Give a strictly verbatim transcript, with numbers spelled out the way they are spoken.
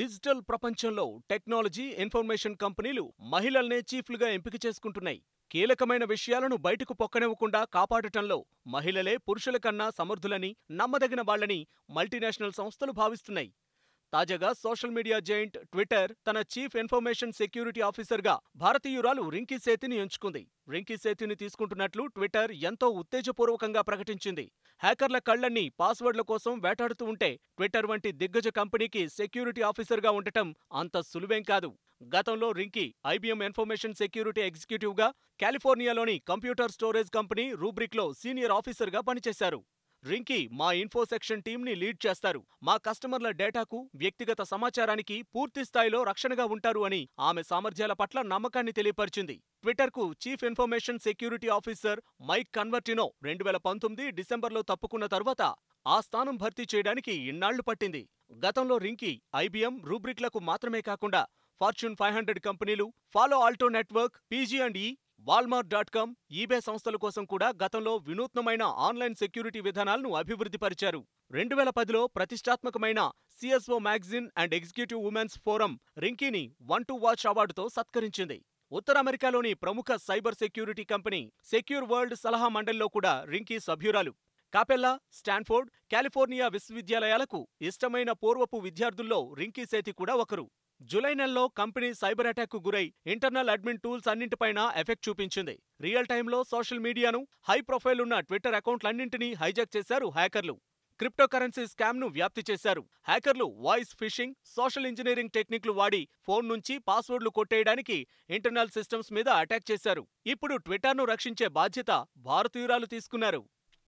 Digital ప్రపంచంలో technology, information కంపెనీలు మహిళల్నే చీఫ్లుగా ఎంపిక చేసుకుంటున్నాయి. కీలకమైన విషయాలను బయటకు పొక్కనివ్వకుండా కాపాడటంలో మహిళలే పురుషుల కన్నా సమర్థులని, నమ్మదగిన వాళ్లని మల్టీనేషనల్ సంస్థలు భావిస్తున్నాయి. తాజాగా సోషల్ మీడియా జైంట్ ట్విట్టర్ తన చీఫ్ ఇన్ఫర్మేషన్ సెక్యూరిటీ ఆఫీసర్గా భారతీయురాలు రింకీ సేథిని ఎంచుకుంది. రింకీ సేథిని తీసుకుంటున్నట్లు ట్విట్టర్ ఎంతో ఉత్తేజపూర్వకంగా ప్రకటించింది. హ్యాకర్ల కళ్లన్నీ పాస్వర్డ్ల కోసం వేటాడుతూ ఉంటే ట్విట్టర్ వంటి దిగ్గజ కంపెనీకి సెక్యూరిటీ ఆఫీసర్గా ఉండటం అంత సులువేం కాదు. గతంలో రింకీ ఐబీఎం ఇన్ఫర్మేషన్ సెక్యూరిటీ ఎగ్జిక్యూటివ్గా, కాలిఫోర్నియాలోని కంప్యూటర్ స్టోరేజ్ కంపెనీ రూబ్రిక్లో సీనియర్ ఆఫీసర్గా పనిచేశారు. రింకీ మా ఇన్ఫో సెక్షన్ టీమ్ని లీడ్ చేస్తారు. మా కస్టమర్ల డేటాకు, వ్యక్తిగత సమాచారానికి పూర్తి స్థాయిలో రక్షణగా ఉంటారు అని ఆమె సామర్థ్యాల పట్ల నమ్మకాన్ని తెలియపరిచింది. ట్విట్టర్కు chief information security officer Mike Convertino రెండు వేల పంతొమ్మిది డిసెంబర్లో తప్పుకున్న తరువాత ఆ స్థానం భర్తీ చేయడానికి ఇన్నాళ్లు పట్టింది. గతంలో రింకీ ఐబీఎం, రూబ్రిక్లకు మాత్రమే కాకుండా ఫార్చ్యూన్ ఫైవ్ హండ్రెడ్ కంపెనీలు, Palo Alto network, PG and E, Walmart dot com, eBay సంస్థల కోసం కూడా గతంలో వినూత్నమైన ఆన్లైన్ సెక్యూరిటీ విధానాలను అభివృద్ధిపరిచారు. రెండు వేల పదిలో ప్రతిష్టాత్మకమైన CSO magazine and executive women's forum రింకీని వన్ టు వాచ్ అవార్డుతో సత్కరించింది. ఉత్తర అమెరికాలోని ప్రముఖ cyber security company secure world సలహా మండలిలో కూడా రింకీ సభ్యురాలు. కాపెల్లా, స్టాన్ఫోర్డ్, కాలిఫోర్నియా విశ్వవిద్యాలయాలకు ఇష్టమైన పూర్వపు విద్యార్థుల్లో రింకీ సేథి కూడా ఒకరు. జూలై నెలలో కంపెనీ సైబర్ అటాక్కు గురై ఇంటర్నల్ అడ్మిన్ టూల్స్ అన్నింటిపైన ఎఫెక్ట్ చూపించింది. రియల్ టైంలో సోషల్ మీడియాను, హై ప్రొఫైల్ ఉన్న ట్విట్టర్ అకౌంట్లన్నింటినీ హైజాక్ చేశారు హ్యాకర్లు. క్రిప్టోకరెన్సీ స్కామ్ను వ్యాప్తి చేశారు. హ్యాకర్లు వాయిస్ ఫిషింగ్, సోషల్ ఇంజనీరింగ్ టెక్నిక్లు వాడి ఫోన్ నుంచి పాస్వర్డ్లు కొట్టేయడానికి ఇంటర్నల్ సిస్టమ్స్ మీద అటాక్ చేశారు. ఇప్పుడు ట్విట్టర్ను రక్షించే బాధ్యత భారతీయురాలు తీసుకున్నారు.